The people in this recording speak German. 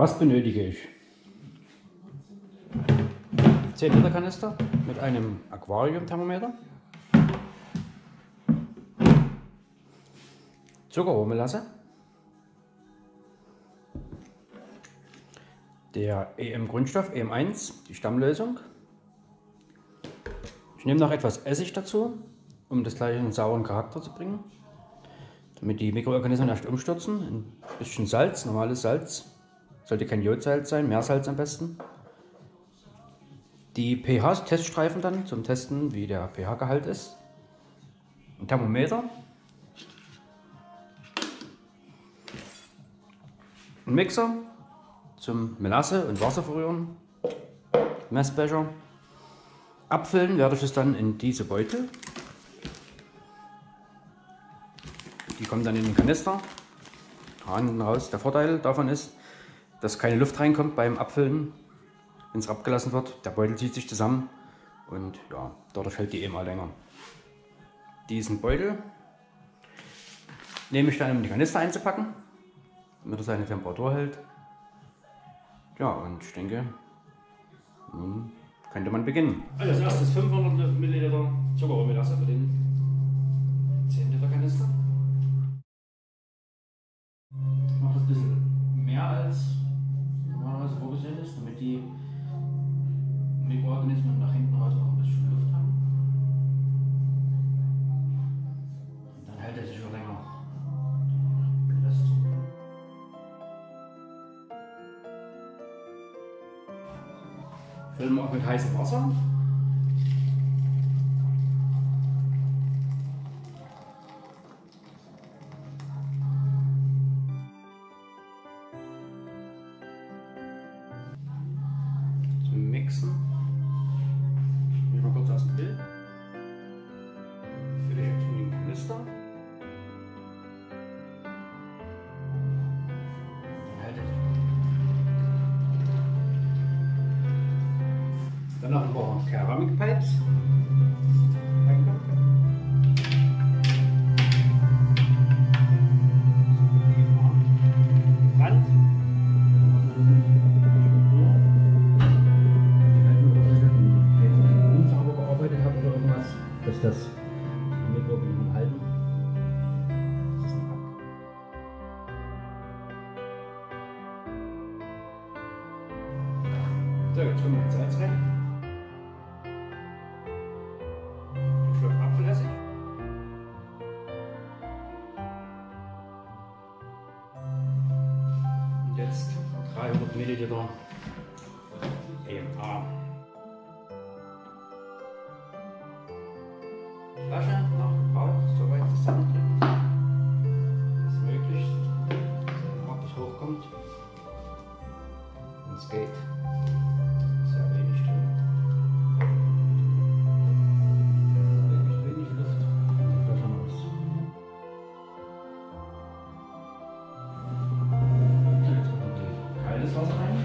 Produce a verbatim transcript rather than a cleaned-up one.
Was benötige ich? zehn Liter Kanister mit einem Aquariumthermometer, Zuckerrohrmelasse, der E M-Grundstoff E M eins, die Stammlösung. Ich nehme noch etwas Essig dazu, um das gleich einen sauren Charakter zu bringen, damit die Mikroorganismen nicht umstürzen. Ein bisschen Salz, normales Salz, sollte kein Jodsalz sein, Meersalz am besten. Die pH-Teststreifen dann zum Testen, wie der pH-Gehalt ist. Ein Thermometer. Ein Mixer zum Melasse und Wasser verrühren. Messbecher. Abfüllen werde ich es dann in diese Beutel. Die kommen dann in den Kanister. Hinten raus. Der Vorteil davon ist, dass keine Luft reinkommt beim Abfüllen. Wenn es abgelassen wird, der Beutel zieht sich zusammen und ja, dadurch hält die E M A länger. Diesen Beutel nehme ich dann, um die Kanister einzupacken, damit er seine Temperatur hält. Ja, und ich denke, nun könnte man beginnen. Also als erstes fünfhundert Milliliter Zuckerrohrmelasse für den zehn Liter Kanister. Ich mache das ein bisschen mehr als normalerweise vorgesehen ist, damit die Mikroorganismen nach hinten raus noch ein bisschen Luft haben. Und dann hält er sich schon länger. Lässt so. Füllen wir auch mit heißem Wasser. Zum Mixen. Dann noch ein paar Keramikpipes. So, jetzt kommen wir mit Salz rein. Ein Schluck Apfelessig. Und jetzt dreihundert Milliliter E M A. Flasche noch gebraucht, soweit es dann dass möglichst der Rauch hochkommt. Und es geht. Alles Wasser rein.